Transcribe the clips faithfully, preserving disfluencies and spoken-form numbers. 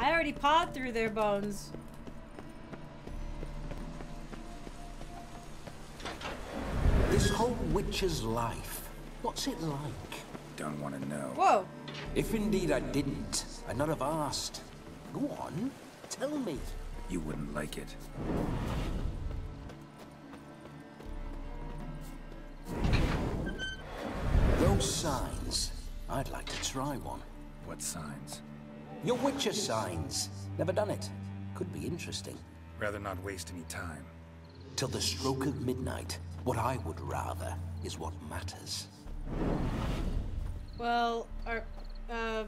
I already pawed through their bones. This whole witch's life, what's it like? Don't want to know. Whoa. If indeed I didn't, I'd not have asked. Go on, tell me. You wouldn't like it. Those signs. I'd like to try one. What signs? Your Witcher signs. Never done it. Could be interesting. Rather not waste any time. Till the stroke of midnight. What I would rather is what matters. Well, our, uh...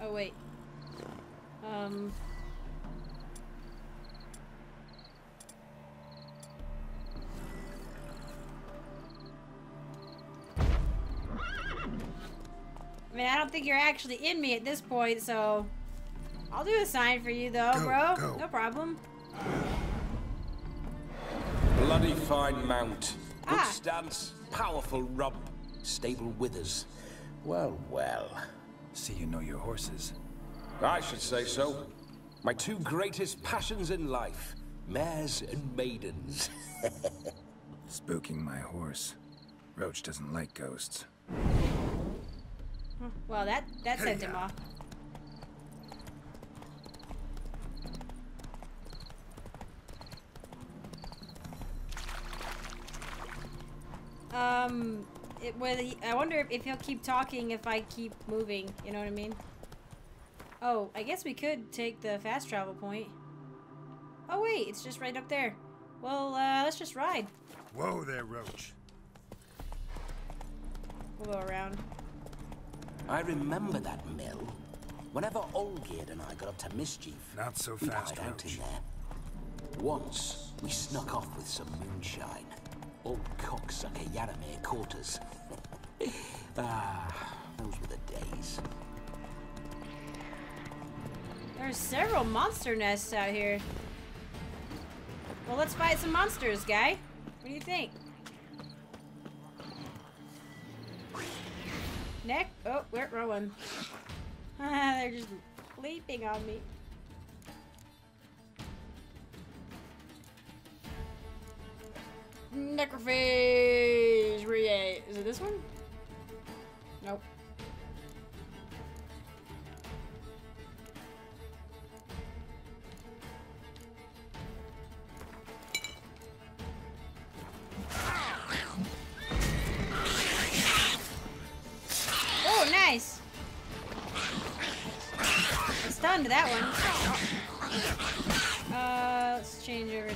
Oh, wait. Um... I mean, I don't think you're actually in me at this point, so... I'll do a sign for you, though, go, bro. Go. No problem. Bloody fine mount. Good ah. stance. Powerful rump. Stable withers. Well, well. See, you know your horses. I should say so. My two greatest passions in life. Mares and maidens. Spooking my horse. Roach doesn't like ghosts. Well, that, that sent him off. Um, it was, I wonder if, if he'll keep talking if I keep moving, you know what I mean? Oh, I guess we could take the fast travel point. Oh wait, it's just right up there. Well, uh, let's just ride. Whoa there, Roach. We'll go around. I remember that mill. Whenever Olgierd and I got up to mischief, not so fast, we out in there. Once, we snuck off with some moonshine. Old cocksucker Yadamir caught us. Ah, those were the days. There are several monster nests out here. Well, let's fight some monsters, guy. What do you think? Neck? Oh, we're rolling. Ah, they're just leaping on me. Necrophage re-eight. Is it this one? Nope. Oh, nice. I stunned that one. Uh, let's change over to.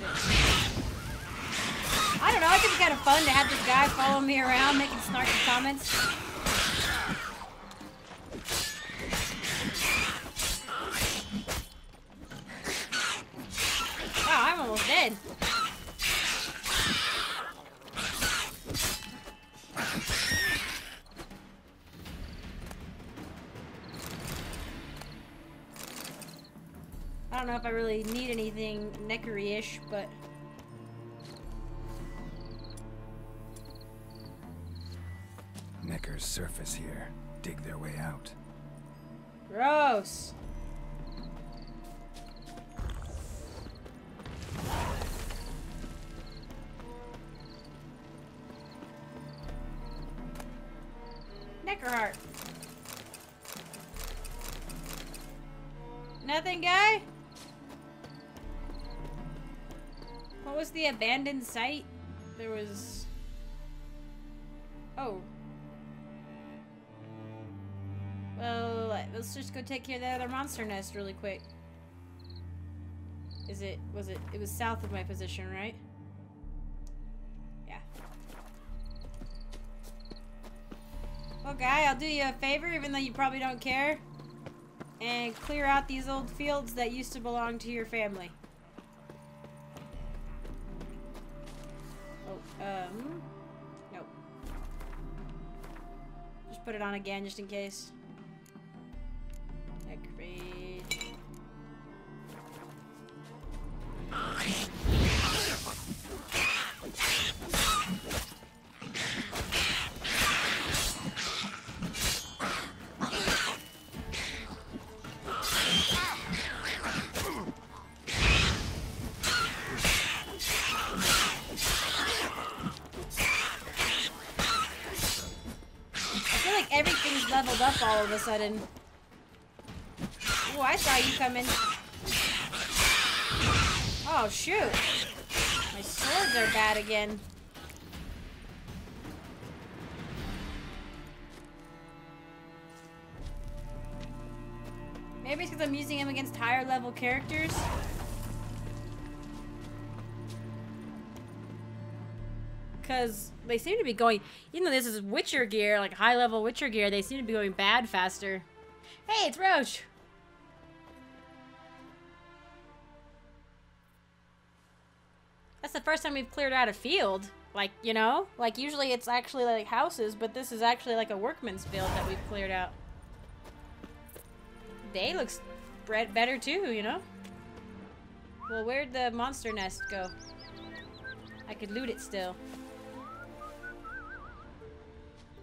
I don't know, I think it's kind of fun to have this guy follow me around making snarky comments. Wow, I'm almost dead. I don't know if I really need anything neckery-ish, but... Neckers surface here, dig their way out. Gross. Neckerheart. Nothing, guy? What was the abandoned site? There was... Oh. Well, let's just go take care of that other monster nest really quick. Is it, was it, it was south of my position, right? Yeah. Well, guy, I'll do you a favor, even though you probably don't care. And clear out these old fields that used to belong to your family. Oh, um, nope. Just put it on again, just in case. everything's leveled up all of a sudden. Oh, I saw you coming. Oh, shoot. My swords are bad again. Maybe it's because I'm using him against higher level characters. Because they seem to be going, even though this is Witcher gear, like high level Witcher gear, they seem to be going bad faster. Hey, it's Roach! That's the first time we've cleared out a field. Like, you know? Like, usually it's actually like houses, but this is actually like a workman's field that we've cleared out. They look better too, you know? Well, where'd the monster nest go? I could loot it still.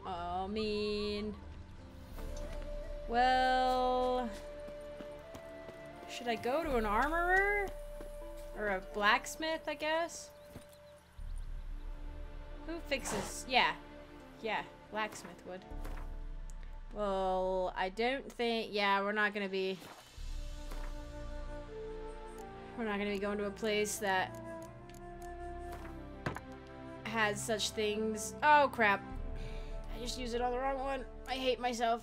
I mean, well, should I go to an armorer or a blacksmith? I guess. Who fixes? Yeah, yeah, blacksmith would. Well, I don't think. Yeah, we're not gonna be. We're not gonna be going to a place that has such things. Oh crap. I just used it on the wrong one. I hate myself.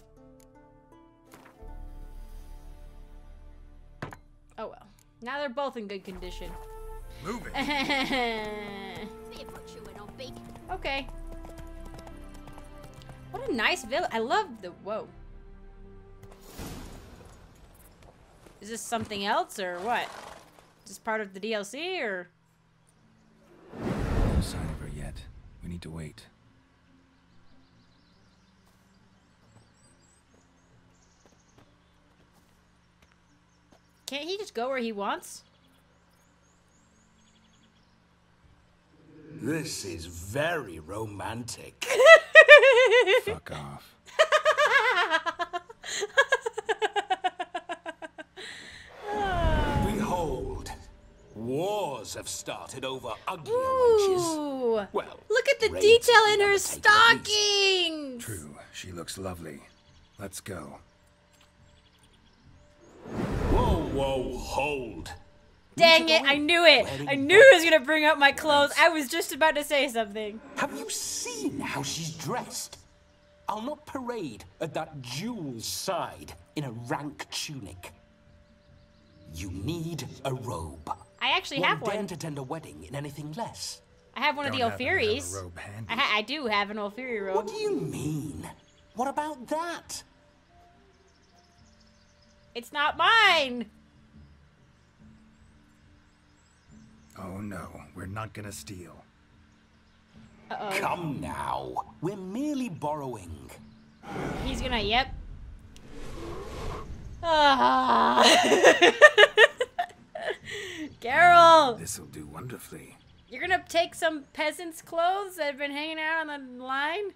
Oh well. Now they're both in good condition. Moving. Okay. What a nice village. I love the. Whoa. Is this something else or what? Is this part of the D L C or? No sign of her yet. We need to wait. Can't he just go where he wants? This is very romantic. Fuck off. Behold, wars have started over uglier wenches. Well, look at the detail in her stockings. True, she looks lovely. Let's go. Whoa, hold. Dang it, I knew it. I knew he was gonna bring up my clothes. I was just about to say something. Have you seen how she's dressed? I'll not parade at that jewel's side in a rank tunic. You need a robe. I actually One have one. I can't attend a wedding in anything less. I have one Don't of the Ophiri's. I, ha I do have an Ophiri robe. What do you mean? What about that? It's not mine. Oh no, we're not gonna steal. Uh-oh. Come now, we're merely borrowing. He's gonna, yep. Ah. Geralt! This'll do wonderfully. You're gonna take some peasant's clothes that have been hanging out on the line?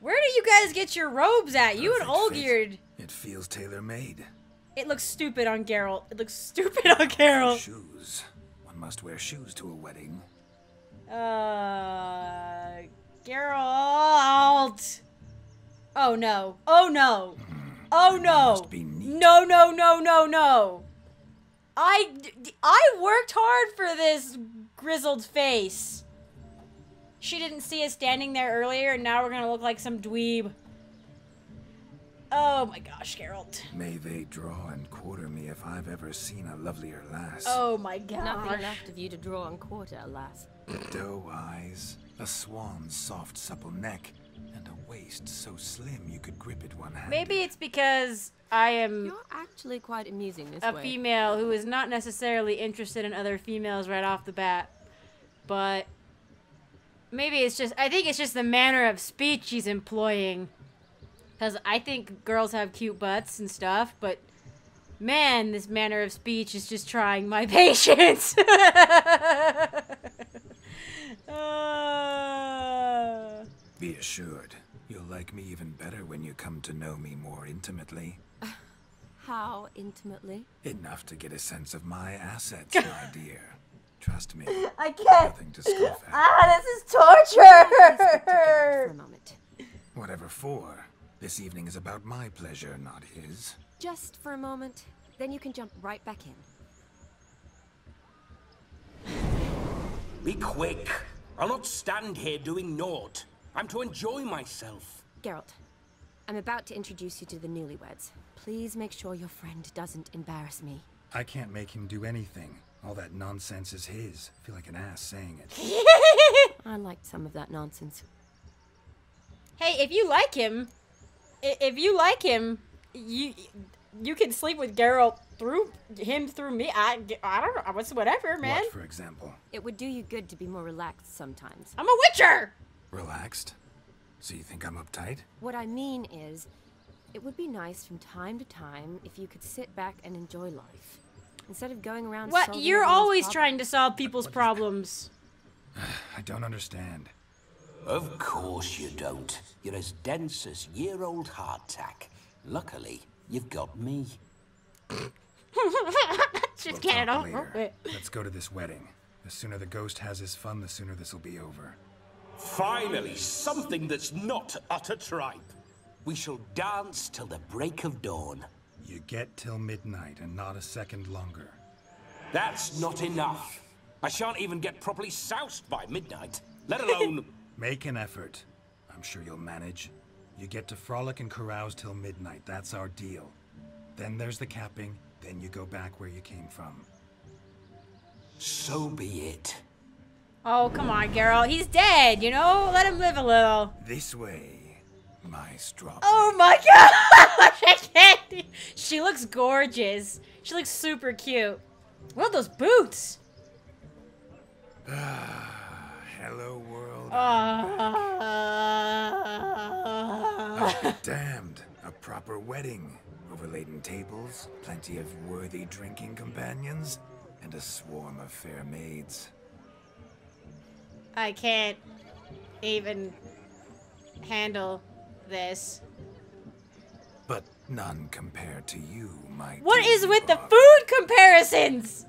Where do you guys get your robes at? You and Olgierd. It feels tailor-made. It looks stupid on Geralt. It looks stupid on Geralt. Shoes. One must wear shoes to a wedding. Uh, Geralt. Oh no. Oh no. Oh no. No, no, no, no, no. I I worked hard for this grizzled face. She didn't see us standing there earlier, and now we're gonna look like some dweeb. Oh my gosh, Geralt. May they draw and quarter me if I've ever seen a lovelier lass. Oh my gosh. Nothing left of you to draw and quarter, alas. Doe eyes, a swan's soft supple neck, and a waist so slim you could grip it one hand. Maybe it's because I am You're actually quite amusing this a way. female who is not necessarily interested in other females right off the bat. But maybe it's just, I think it's just the manner of speech she's employing. Because I think girls have cute butts and stuff, but man, this manner of speech is just trying my patience. uh... Be assured, you'll like me even better when you come to know me more intimately. Uh, how intimately? Enough to get a sense of my assets, my dear. Trust me. I can't. Nothing to scoff at. Ah, this is torture. Please put together for a moment. Whatever for. This evening is about my pleasure, not his. Just for a moment, then you can jump right back in. Be quick! I'll not stand here doing naught. I'm to enjoy myself. Geralt, I'm about to introduce you to the newlyweds. Please make sure your friend doesn't embarrass me. I can't make him do anything. All that nonsense is his. I feel like an ass saying it. I liked some of that nonsense. Hey, if you like him, if you like him, you you can sleep with Geralt through him through me. I, I don't know. What's whatever, man. What, for example? It would do you good to be more relaxed sometimes. I'm a witcher. Relaxed? So you think I'm uptight? What I mean is, it would be nice from time to time if you could sit back and enjoy life. Instead of going around... What? You're always trying to solve people's problems. I don't understand. Of course you don't. You're as dense as year-old hardtack. Luckily, you've got me. Just get it over with. Let's go to this wedding. The sooner the ghost has his fun, the sooner this'll be over. Finally, something that's not utter tripe. We shall dance till the break of dawn. You get till midnight and not a second longer. That's not enough. I shan't even get properly soused by midnight, let alone... Make an effort. I'm sure you'll manage. You get to frolic and carouse till midnight. That's our deal. Then there's the capping. Then you go back where you came from. So be it. Oh, come on, Geralt. He's dead, you know? Let him live a little. This way. My straw. Oh my gosh! I can't. She looks gorgeous. She looks super cute. Look at those boots. Hello world. Uh, uh, oh, damned! A proper wedding, overladen tables, plenty of worthy drinking companions, and a swarm of fair maids. I can't even handle. This. But none compared to you, my. What is with the food comparisons?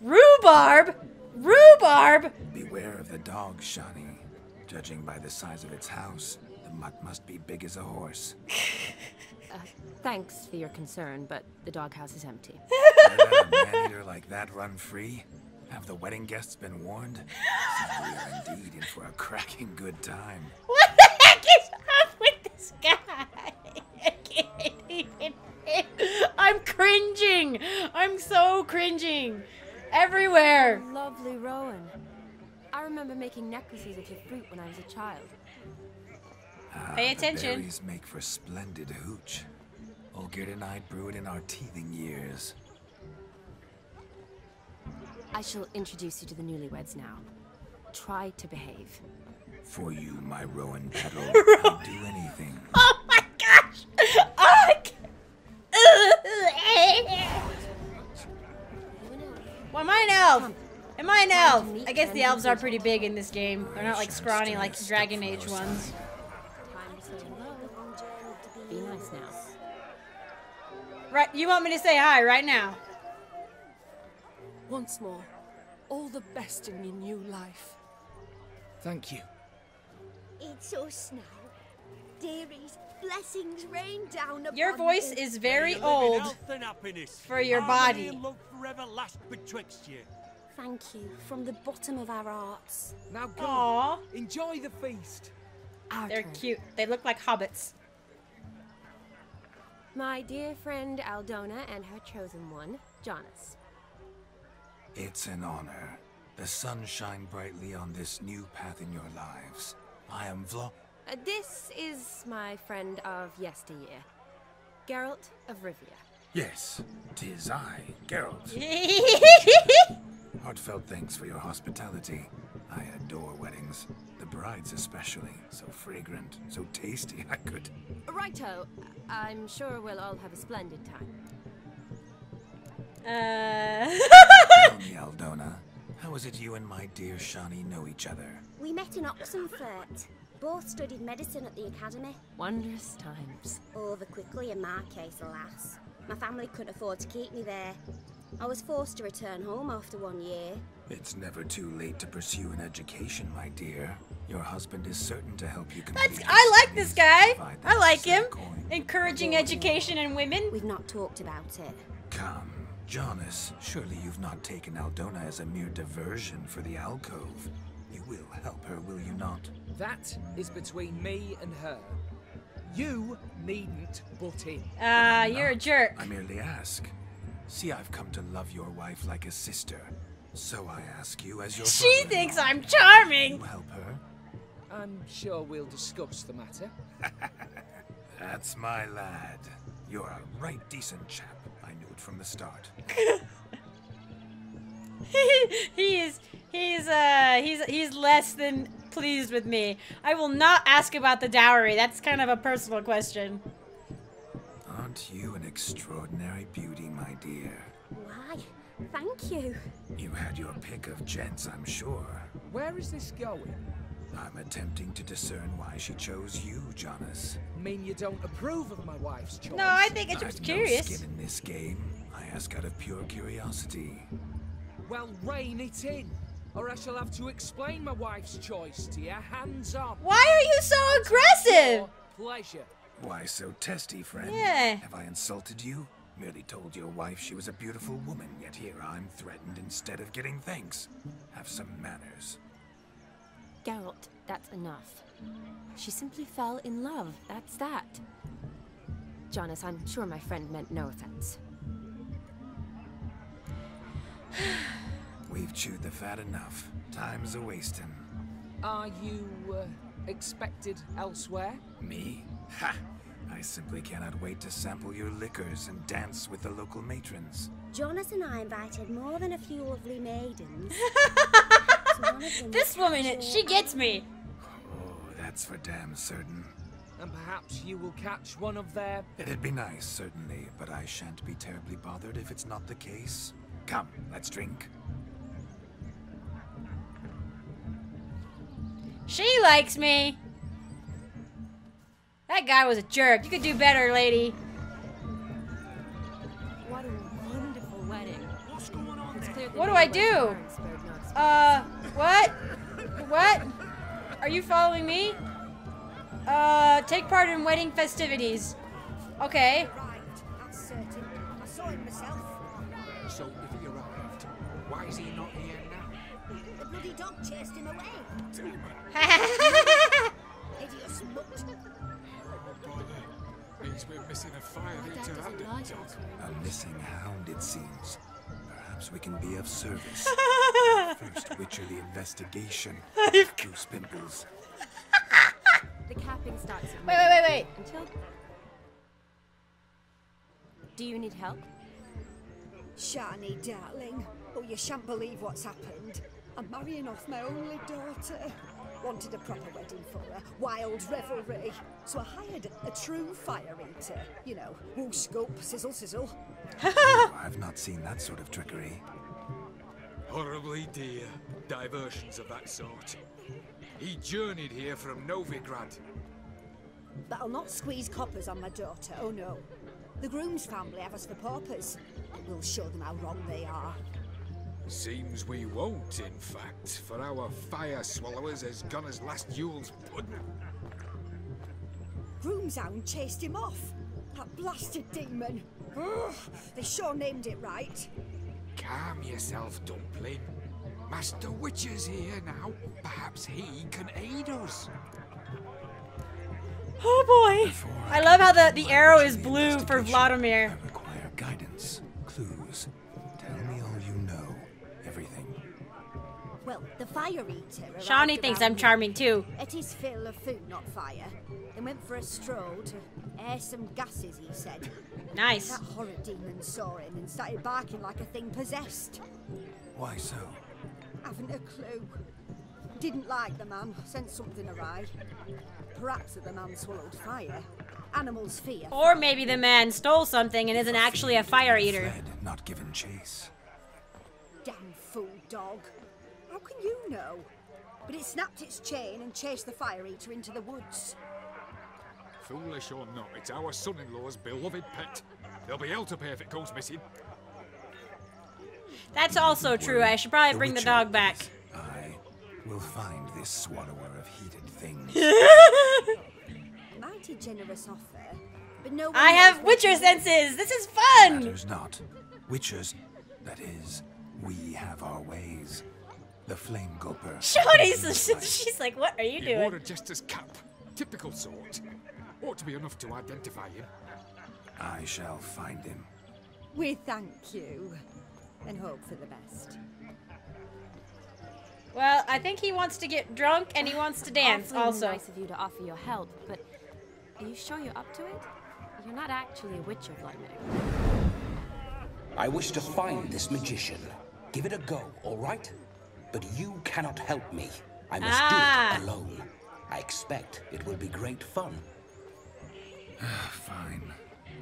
Rhubarb, rhubarb. Beware of the dog, Shani. Judging by the size of its house, the mutt must be big as a horse. uh, thanks for your concern, but the doghouse is empty. Let a man-eater like that run free? Have the wedding guests been warned? We are indeed in for a cracking good time. What the heck is? Guy, I can't even. I'm cringing. I'm so cringing. Everywhere. Oh, lovely Rowan. I remember making necklaces of your fruit when I was a child. Ah, Pay attention. The berries make for splendid hooch. Olgierd and I brew it in our teething years. I shall introduce you to the newlyweds now. Try to behave. For you, my Rowan petal, I'll do anything. Oh my gosh! Oh, well, am I an elf? Am I an elf? I guess the elves are pretty big in this game. They're not like scrawny like Dragon Age ones. Be nice now. Right, you want me to say hi right now? Once more, all the best in your new life. Thank you. It's us now. Dearies, blessings rain down upon your voice is very old for your body. Love forever last betwixt you. Thank you from the bottom of our hearts. Now go. Aww. Enjoy the feast. Our They're turn. Cute. They look like hobbits. My dear friend Aldona and her chosen one, Jonas. It's an honor. The sun shine brightly on this new path in your lives. I am Vla- uh, This is my friend of yesteryear, Geralt of Rivia. Yes, tis I, Geralt. Heartfelt thanks for your hospitality. I adore weddings. The brides especially. So fragrant, so tasty, I could... Righto. I'm sure we'll all have a splendid time. Uh... Tell me, Aldona. How is it you and my dear Shani know each other? We met in Oxenfurt. Both studied medicine at the academy. Wondrous times. Over quickly in my case, alas. My family couldn't afford to keep me there. I was forced to return home after one year. It's never too late to pursue an education, my dear. Your husband is certain to help you. That's, I like this guy. I like him. Encouraging education and women. We've not talked about it. Come, Jonas. Surely you've not taken Aldona as a mere diversion for the alcove. You will help her, will you not? That is between me and her. You needn't butt in. Ah, uh, you're not a jerk. I merely ask. See, I've come to love your wife like a sister. So I ask you as your She thinks I'm charming. You help her. I'm sure we'll discuss the matter. That's my lad. You're a right decent chap. I knew it from the start. he is he's uh he's he's less than pleased with me. I will not ask about the dowry. That's kind of a personal question. Aren't you an extraordinary beauty, my dear? Why? Thank you. You had your pick of gents, I'm sure. Where is this going? I'm attempting to discern why she chose you, Jonas. You mean you don't approve of my wife's choice? No, I think it's just curious. No skin in this game. I ask out of pure curiosity. Well, rein it in, or I shall have to explain my wife's choice to you hands on. Why are you so aggressive? Pleasure. Why so testy, friend? Yeah. Have I insulted you? Merely told your wife she was a beautiful woman, yet here I'm threatened instead of getting thanks. Have some manners. Geralt, that's enough. She simply fell in love, that's that. Jonas, I'm sure my friend meant no offense. We've chewed the fat enough. Time's a-wasting. Are you, uh, expected elsewhere? Me? Ha! I simply cannot wait to sample your liquors and dance with the local matrons. Jonas and I invited more than a few lovely maidens. This woman, she gets me. Oh, that's for damn certain. And perhaps you will catch one of their... It'd be nice, certainly, but I shan't be terribly bothered if it's not the case. Come, let's drink. She likes me. That guy was a jerk. You could do better, lady. What a wonderful wedding. What's going on there? What do I do? Uh, what? What? Are you following me? Uh, take part in wedding festivities. Okay. I saw him myself. So if he arrived, why is he not here now? The bloody dog chased him away. Hideous mutt. Means we're missing a fire-eater hound. A missing hound, it seems. Perhaps we can be of service. First witchery investigation. Goose pimples. The capping starts. Wait, wait, wait, wait. Until... Do you need help? Shani, darling. Oh, you shan't believe what's happened. I'm marrying off my only daughter. Wanted a proper wedding for her, wild revelry. So I hired a true fire eater. You know, woo scoop, sizzle, sizzle. Oh, I've not seen that sort of trickery. Horribly dear diversions of that sort. He journeyed here from Novigrad. But I'll not squeeze coppers on my daughter, oh no. The groom's family have us for paupers. We'll show them how wrong they are. Seems we won't, in fact, for our fire swallowers has gone as last Yule's pudding. Groomshound chased him off. That blasted demon. Ugh, they sure named it right. Calm yourself, Dumpling. Master Witcher's here now. Perhaps he can aid us. Oh boy! Before I love how the, the arrow is blue for Vladimir. I require guidance, clues. Tell me all you know. Everything. Well, the fire eater. Shani thinks I'm charming too. At his fill of food, not fire. Then went for a stroll to air some gases, he said. Nice. That horrid demon saw him and started barking like a thing possessed. Why so? Haven't a clue. Didn't like the man, sensed something awry. Perhaps that the man swallowed fire. Animals fear. Or maybe the man stole something and isn't actually a fire eater. Fled, not given chase. Damn fool dog. How can you know? But it snapped its chain and chased the fire eater into the woods. Foolish or not, it's our son-in-law's beloved pet. They'll be hell to pay if it goes missing. That's also true. I should probably bring the dog back. I will find this swallower of heated things. Mighty generous offer, but no. I have witcher senses. This is fun. Matters not. Witchers, that is, we have our ways. The flame gulper. Shani, she's like, what are you doing? He wore a jester's cap, typical sort. Ought to be enough to identify him. I shall find him. We thank you, and hope for the best. Well, I think he wants to get drunk and he wants to dance. Also, nice of you to offer your help, but are you sure you're up to it? You're not actually a witcher, Vladimir. I wish to find this magician. Give it a go, all right? But you cannot help me. I must ah. do it alone. I expect it will be great fun. Fine.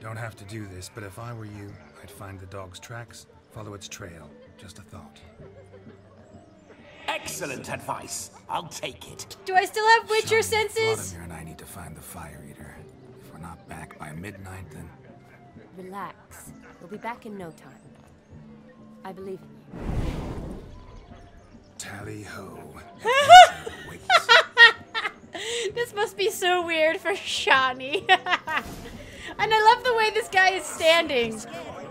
Don't have to do this, but if I were you, I'd find the dog's tracks, follow its trail. Just a thought. Excellent advice. I'll take it. Do I still have witcher Shani, senses? Vladimir and I need to find the fire eater. If we're not back by midnight, then... Relax. We'll be back in no time. I believe in you. Tally-ho. This must be so weird for Shani. And I love the way this guy is standing.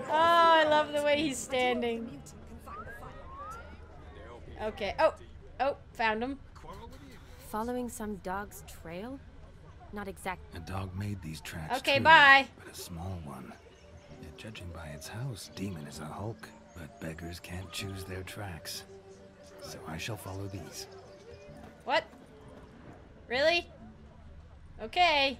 Oh, I love the way he's standing. Okay. Oh, oh, found him. Following some dog's trail? Not exactly. A dog made these tracks. Okay, too, bye. But a small one. And judging by its house, demon is a hulk. But beggars can't choose their tracks. So I shall follow these. What? Really? Okay.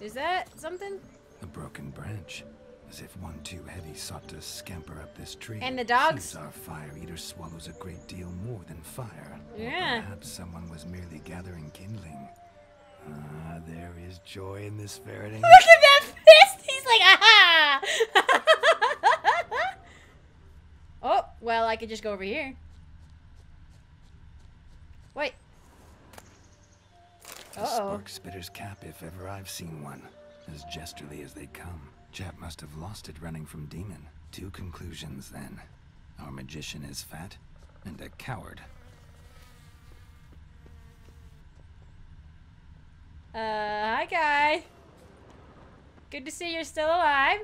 Is that something? A broken branch, as if one too heavy sought to scamper up this tree. And the dogs? Since our fire eater swallows a great deal more than fire. Yeah. Or perhaps someone was merely gathering kindling. Ah, there is joy in this ferreting. Look at that fist! He's like, aha! Oh, well, I could just go over here. Wait. A spark spitter's cap, if ever I've seen one. As jesterly as they come. Chap must have lost it running from demon. Two conclusions, then. Our magician is fat, and a coward. Uh, hi, guy. Good to see you're still alive.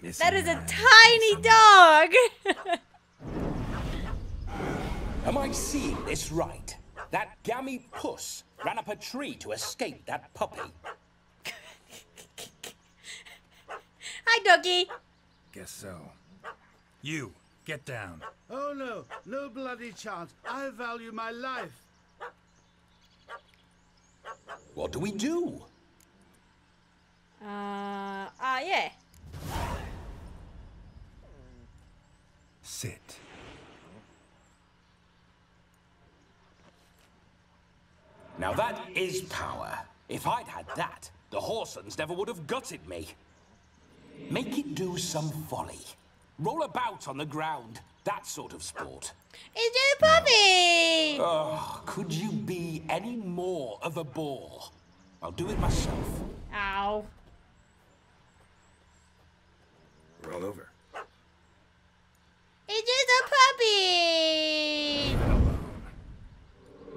Missing that is a tiny dog! Am I seeing this right? That gammy puss ran up a tree to escape that puppy. Hi, doggy. Guess so. You, get down. Oh no, no bloody chance. I value my life. What do we do? Uh, ah, uh, yeah. Sit. Now that is power. If I'd had that, the Horsons never would have gutted me. Make it do some folly. Roll about on the ground. That sort of sport. It's a puppy! Oh, could you be any more of a bore? I'll do it myself. Ow. Roll over. It is a puppy!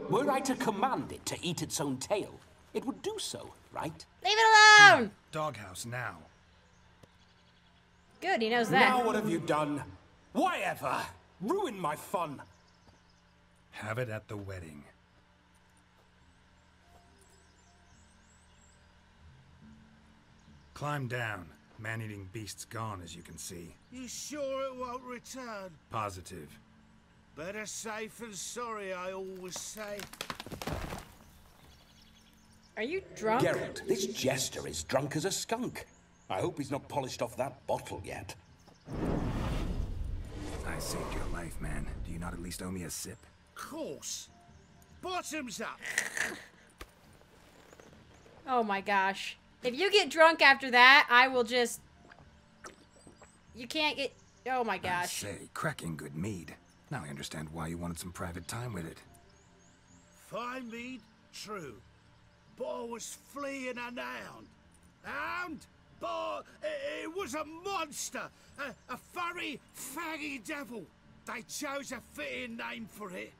Were I to command it to eat its own tail, it would do so, right? Leave it alone! No. Doghouse now. Good, he knows that. Now what have you done? Why ever? Ruin my fun. Have it at the wedding. Climb down. Man-eating beast's gone, as you can see. You sure it won't return? Positive. Better safe than sorry, I always say. Are you drunk? Geralt, this jester is drunk as a skunk. I hope he's not polished off that bottle yet. I saved your life, man. Do you not at least owe me a sip? Of course. Bottoms up. Oh my gosh. If you get drunk after that, I will just... You can't get... Oh my gosh. I say, cracking good mead. Now I understand why you wanted some private time with it. Fine mead, true. But I was fleeing an hound. Hound? But it, it was a monster. A, a furry, faggy devil. They chose a fitting name for it.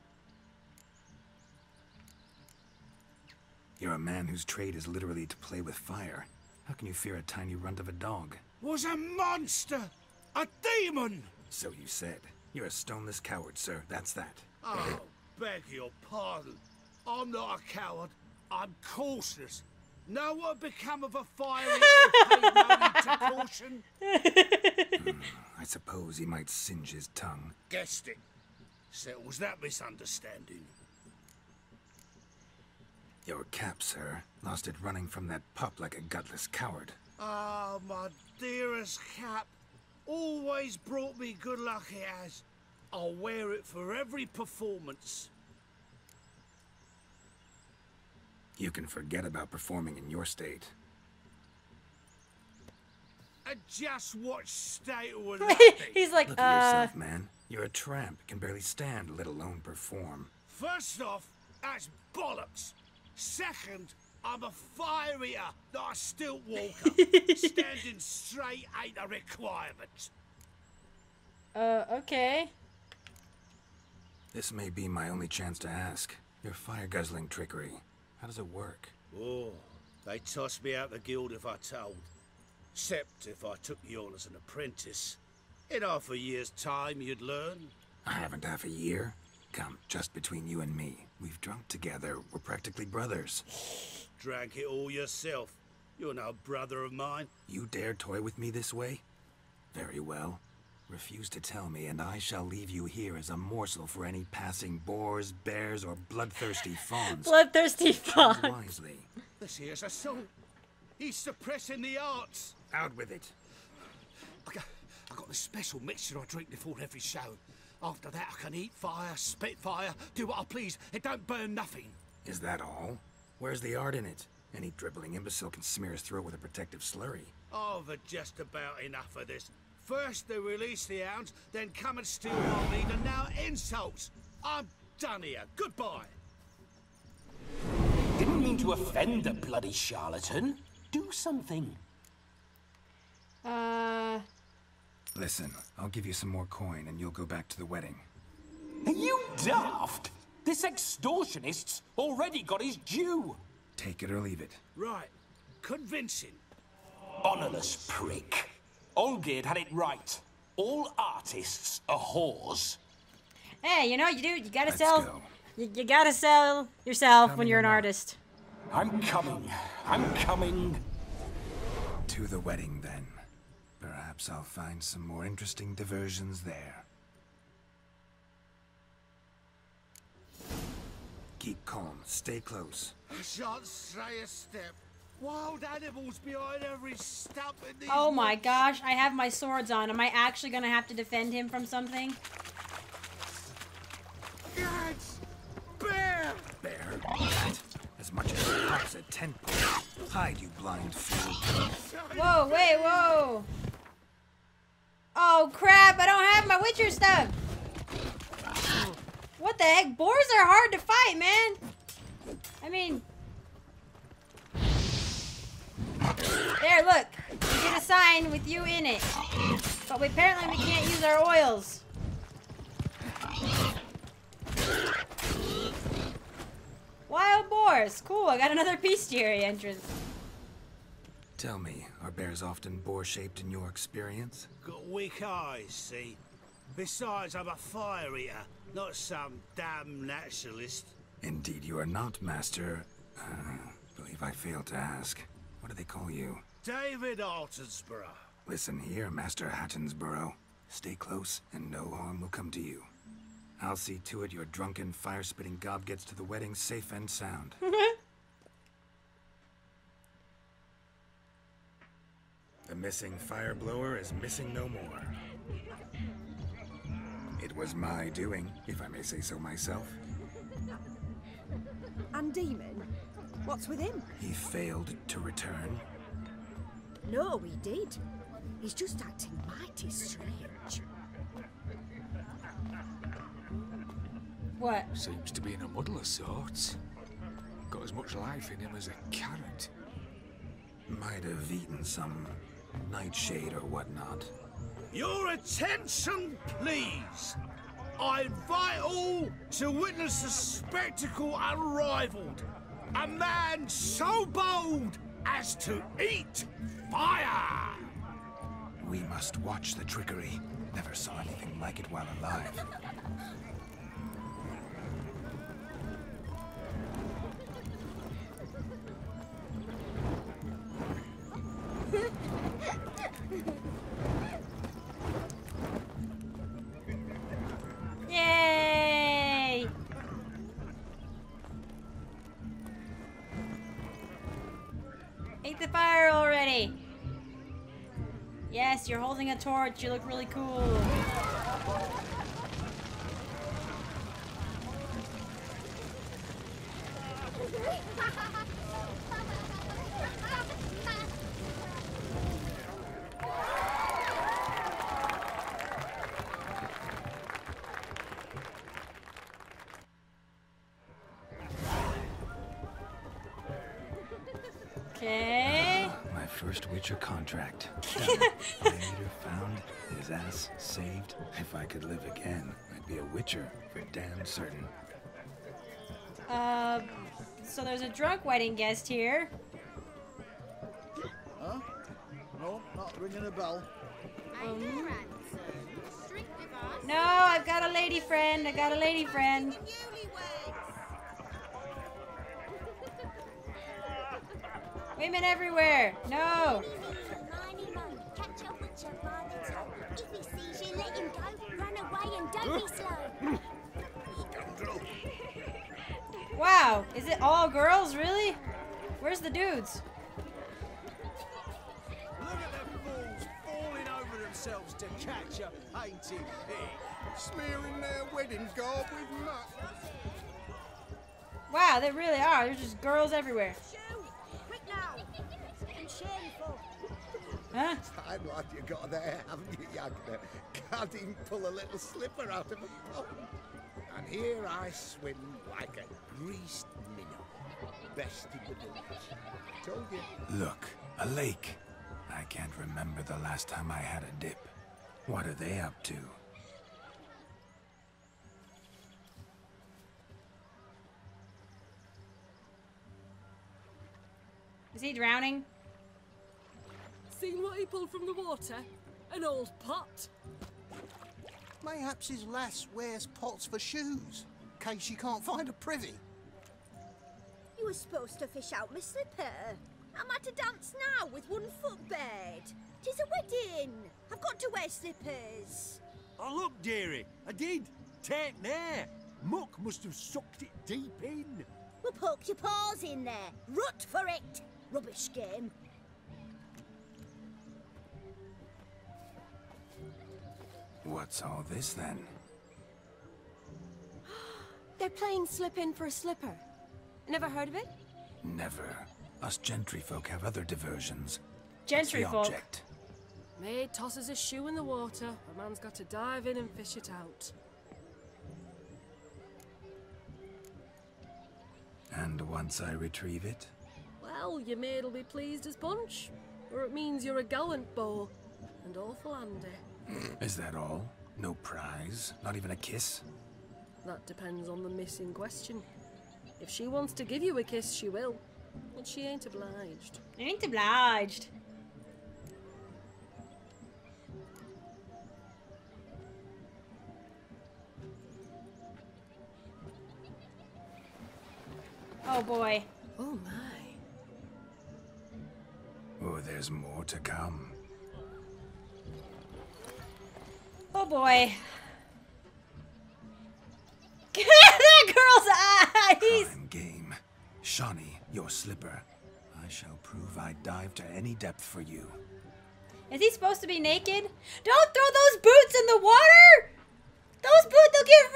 You're a man whose trade is literally to play with fire. How can you fear a tiny runt of a dog? Was a monster! A demon! So you said. You're a stoneless coward, sir. That's that. Oh, beg your pardon. I'm not a coward. I'm cautious. Know what become of a fiery old to caution? Mm, I suppose he might singe his tongue. Guessed it. Settles that misunderstanding. Your cap, sir. Lost it running from that pup like a gutless coward. Ah, oh, my dearest cap. Always brought me good luck it has. I'll wear it for every performance. You can forget about performing in your state. I just watch state would He's like, Look uh... at yourself, man. You're a tramp. Can barely stand, let alone perform. First off, that's bollocks. Second, I'm a fierier, not a stilt walker. Standing straight ain't a requirement. Uh, okay. This may be my only chance to ask. Your fire-guzzling trickery, how does it work? Oh, they tossed me out the guild if I told. Except if I took you on as an apprentice. In half a year's time, you'd learn. I haven't half a year. Come, just between you and me. We've drunk together. We're practically brothers. Drank it all yourself. You're no brother of mine. You dare toy with me this way? Very well. Refuse to tell me, and I shall leave you here as a morsel for any passing boars, bears, or bloodthirsty fawns. Bloodthirsty fawns. Choose wisely. This here's a song. He's suppressing the arts. Out with it. I got, I got this special mixture I drink before every show. After that, I can eat fire, spit fire, do what I please. It don't burn nothing. Is that all? Where's the art in it? Any dribbling imbecile can smear his throat with a protective slurry. I've had just about enough of this. First they release the hounds, then come and steal my lead, and now insults. I'm done here. Goodbye. Didn't mean to offend the bloody charlatan. Do something. Uh... Listen, I'll give you some more coin and you'll go back to the wedding. Are you daft? This extortionist's already got his due. Take it or leave it. Right. Convincing. Honorless prick. Olgierd had it right. All artists are whores. Hey, you know what you do? You gotta Let's sell. Go. You, you gotta sell yourself coming when you're an artist. I'm coming. I'm coming. To the wedding then. Perhaps I'll find some more interesting diversions there. Keep calm, stay close. I shan't stray a step. Wild animals behind every stump in these Oh my woods. Gosh, I have my swords on. Am I actually gonna have to defend him from something? Guards! Bear! Bear? What? As much as perhaps a tent pole. Hide, you blind fool. Whoa, wait, whoa! Oh crap, I don't have my Witcher stuff! What the heck? Boars are hard to fight, man! I mean... There, look! We get a sign with you in it. But we, apparently we can't use our oils. Wild boars! Cool, I got another bestiary entrance. Tell me, are bears often boar-shaped in your experience? Got weak eyes, see? Besides, I'm a fire eater, not some damn naturalist. Indeed you are not, Master. Uh, believe I failed to ask. What do they call you? David Hattonsborough. Listen here, Master Hattonsborough. Stay close, and no harm will come to you. I'll see to it your drunken, fire-spitting gob gets to the wedding safe and sound. The missing fire blower is missing no more. It was my doing, if I may say so myself. And Demon? What's with him? He failed to return. No, he did. He's just acting mighty strange. What? Seems to be in a muddle of sorts. Got as much life in him as a carrot. Might have eaten some nightshade or whatnot. Your attention, please! I invite all to witness a spectacle unrivaled. A man so bold as to eat fire! We must watch the trickery. Never saw anything like it while alive. Yay! Eat the fire already! Yes, you're holding a torch. You look really cool. Okay. Uh, my first Witcher contract. His ass saved. If I could live again, I'd be a witcher for damn certain. Uh, so there's a drunk wedding guest here. Huh? No, not ringing a bell. Um, no, I've got a lady friend. I got a lady friend. Women everywhere. No. If he sees you, let him go. Run away and don't be slow. Wow, is it all girls, really? Where's the dudes? Look at them fools falling over themselves to catch a painted pig, smearing their wedding garb with muck. Wow, they really are. There's just girls everywhere. Huh? Time like you got there, haven't you, Yagner? Can't even pull a little slipper out of a pond. And here I swim like a greased minnow. Best in the village. Told you. Look, a lake. I can't remember the last time I had a dip. What are they up to? Is he drowning? Seen what he pulled from the water? An old pot. Mayhaps his lass wears pots for shoes, in case she can't find a privy. You were supposed to fish out my slipper. I'm at a dance now with one footbed. 'Tis a wedding. I've got to wear slippers. Oh, look, dearie. I did. Take there. Muck must have sucked it deep in. Well, poke your paws in there. Rut for it. Rubbish game. What's all this, then? They're playing slip-in for a slipper. Never heard of it? Never. Us gentry folk have other diversions. Gentry folk? Maid tosses a shoe in the water. A man's got to dive in and fish it out. And once I retrieve it? Well, your maid'll be pleased as punch. Or it means you're a gallant beau. And awful handy. Is that all? No prize? Not even a kiss? That depends on the miss in question. If she wants to give you a kiss, she will. But she ain't obliged. Ain't obliged. Oh boy. Oh my. Oh, there's more to come. Oh boy. That girl's eyes! Prime game. Shani, your slipper. I shall prove I'd dive to any depth for you. Is he supposed to be naked? Don't throw those boots in the water! Those boots, they'll get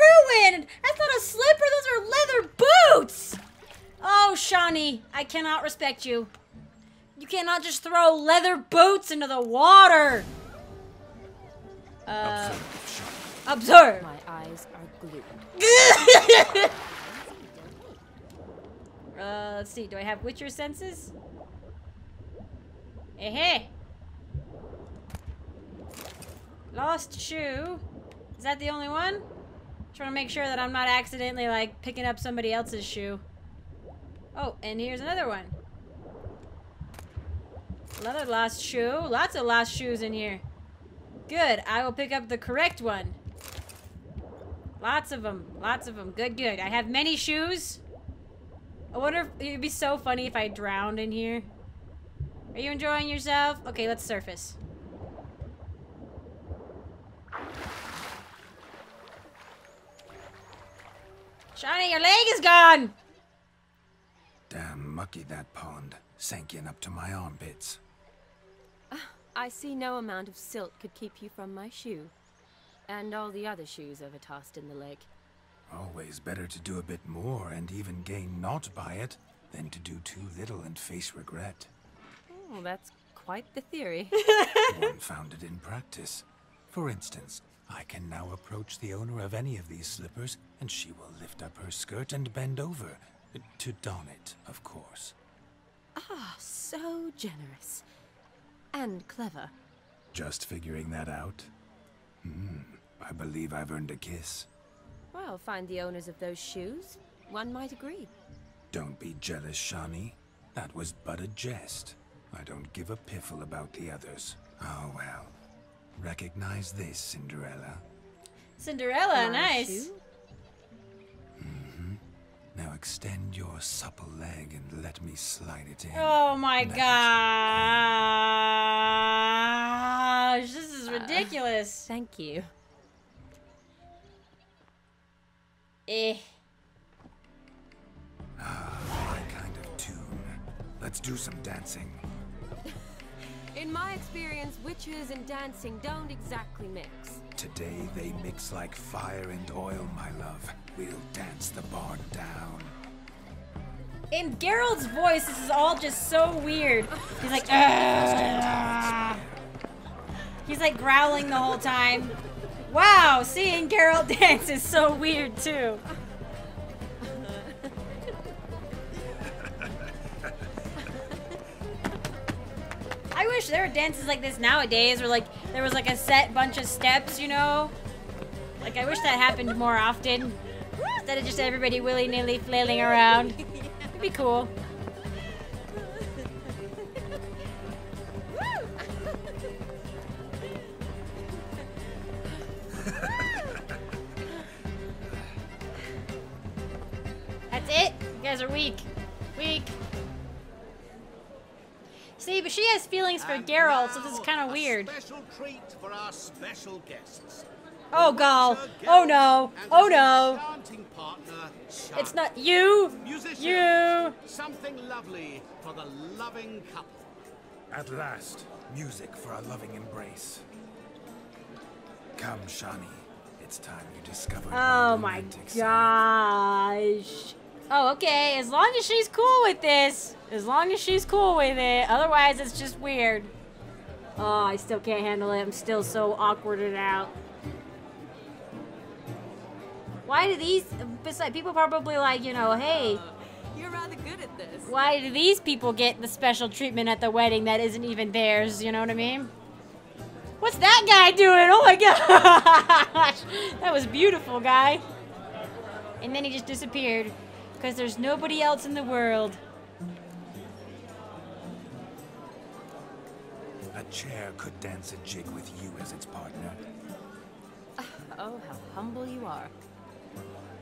ruined! That's not a slipper, those are leather boots! Oh, Shani, I cannot respect you. You cannot just throw leather boots into the water! Uh, Observe! My eyes are glued. uh, let's see. Do I have Witcher senses? Eh hey! Lost shoe. Is that the only one? Just want to make sure that I'm not accidentally, like, picking up somebody else's shoe. Oh, and here's another one. Another lost shoe. Lots of lost shoes in here. Good. I will pick up the correct one. Lots of them. Lots of them. Good, good. I have many shoes. I wonder if it'd be so funny if I drowned in here. Are you enjoying yourself? Okay, let's surface. Shani, your leg is gone! Damn mucky that pond. Sank in up to my armpits. Uh, I see no amount of silt could keep you from my shoe. And all the other shoes overtossed in the lake. Always better to do a bit more and even gain naught by it, than to do too little and face regret. Oh, that's quite the theory. One founded in practice. For instance, I can now approach the owner of any of these slippers, and she will lift up her skirt and bend over. To don it, of course. Ah, so generous. And clever. Just figuring that out? Hmm, I believe I've earned a kiss. Well, find the owners of those shoes. One might agree. Don't be jealous, Shani. That was but a jest. I don't give a piffle about the others. Oh, well. Recognize this, Cinderella. Cinderella, nice. Mm-hmm. Now extend your supple leg and let me slide it in. Oh my gosh, this is ridiculous. Uh, thank you. Eh. Ah, my kind of tune. Let's do some dancing. In my experience, witches and dancing don't exactly mix. Today they mix like fire and oil, my love. We'll dance the barn down. In Geralt's voice, this is all just so weird. He's like, ugh. He's like growling the whole time. Wow, seeing Geralt dance is so weird too. I wish there were dances like this nowadays, where like there was like a set bunch of steps, you know? Like I wish that happened more often. Instead of just everybody willy-nilly flailing around. It'd be cool. That's it? You guys are weak. Weak. See, but she has feelings for and Geralt, so this is kind of weird. Special treat for our special guests. Oh, Gal. Oh, no. Oh, no. Partner, it's not you. Musicians. You. Something lovely for the loving couple. At last, music for a loving embrace. Come, Shani. It's time you discover. Oh, my gosh. Oh, okay. As long as she's cool with this. As long as she's cool with it. Otherwise, it's just weird. Oh, I still can't handle it. I'm still so awkwarded out. Why do these... Besides, people probably like, you know, hey... Uh, you're rather good at this. Why do these people get the special treatment at the wedding that isn't even theirs? You know what I mean? What's that guy doing? Oh, my gosh. That was beautiful, guy. And then he just disappeared. Because there's nobody else in the world. A chair could dance a jig with you as its partner. Oh, how humble you are.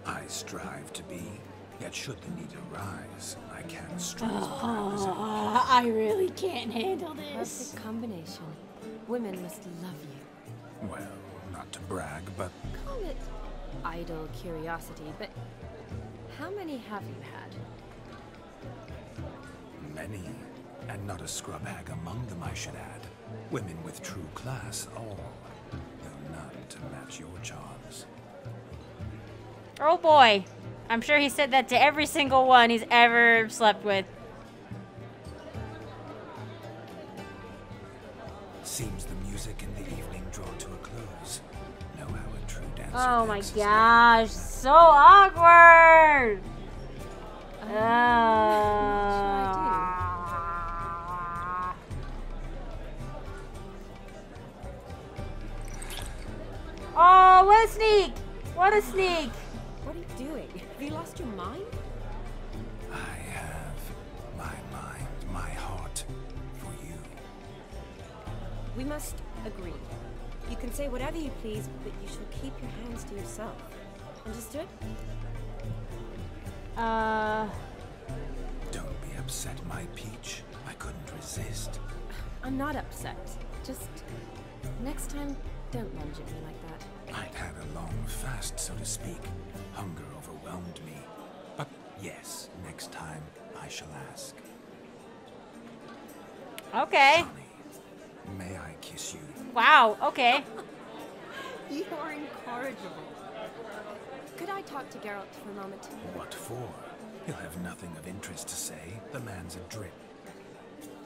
I strive to be, yet should the need arise, I can't stress. Oh, I really can't handle this. Perfect combination. Women must love you. Well, not to brag, but... Call it idle curiosity, but... How many have you had? Many, and not a scrub hag among them, I should add. Women with true class, all, though none to match your charms. Oh boy, I'm sure he said that to every single one he's ever slept with. Seems the music in the evening draw to a close. Know how a true Oh my gosh, so awkward! Um, uh, oh, what a sneak! What a sneak! What are you doing? Have you lost your mind? I have my mind, my heart for you. We must agree. You can say whatever you please, but you should keep your hands to yourself. Understood? Uh... Don't be upset, my peach. I couldn't resist. I'm not upset. Just... next time, don't lunge at me like that. I'd had a long fast, so to speak. Hunger overwhelmed me. But yes, next time, I shall ask. Okay. Shani, may I kiss you? Wow, okay. You are incorrigible. Could I talk to Geralt for a moment? What for? He'll have nothing of interest to say. The man's a drip.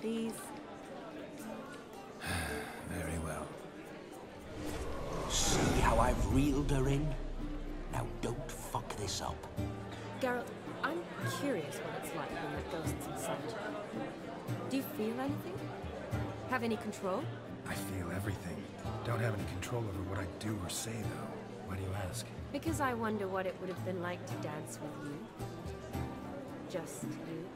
Please. Very well. See how I've reeled her in? Now don't fuck this up. Geralt, I'm curious what it's like when the ghost's inside. Do you feel anything? Have any control? I feel everything. Don't have any control over what I do or say, though. Why do you ask? Because I wonder what it would have been like to dance with you. Just you.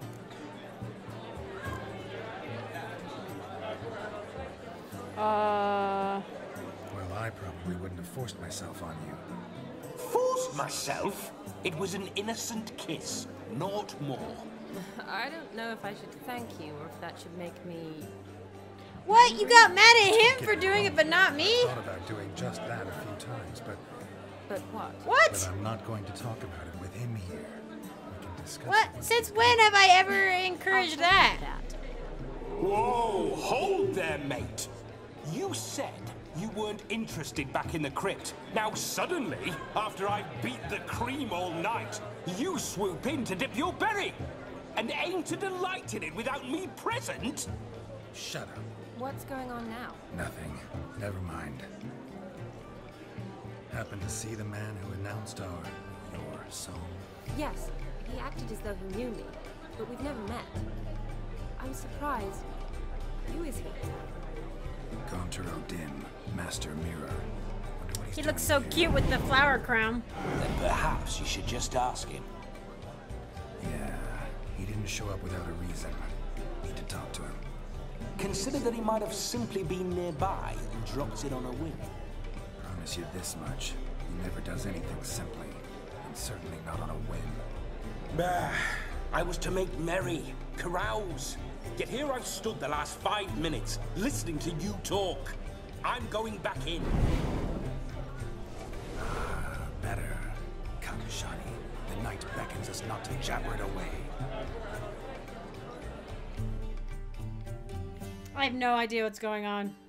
Uh... Well, I probably wouldn't have forced myself on you. Forced myself? It was an innocent kiss, not more. I don't know if I should thank you or if that should make me... What? You got mad at him for doing it, but not me? I thought about doing just that a few times, but... But what? What? But I'm not going to talk about it with him here. We can discuss what? It Since when have I ever encouraged that? that? Whoa, hold there, mate. You said you weren't interested back in the crypt. Now suddenly, after I beat the cream all night, you swoop in to dip your berry and aim to delight in it without me present? Shut up. What's going on now? Nothing. Never mind. Happened to see the man who announced our... your song? Yes. He acted as though he knew me, but we've never met. I'm surprised. Who is he? Gaunter O'Dim, Master Mirror. What he's he looks so here. Cute with the flower crown. Then perhaps you should just ask him. Yeah. He didn't show up without a reason. Need to talk to him. Consider that he might have simply been nearby and dropped it on a whim. I promise you this much. He never does anything simply, and certainly not on a whim. Bah, I was to make merry, carouse. Yet here I've stood the last five minutes, listening to you talk. I'm going back in. Ah, better. Come, Shani. The night beckons us not to jabber it away. I have no idea what's going on.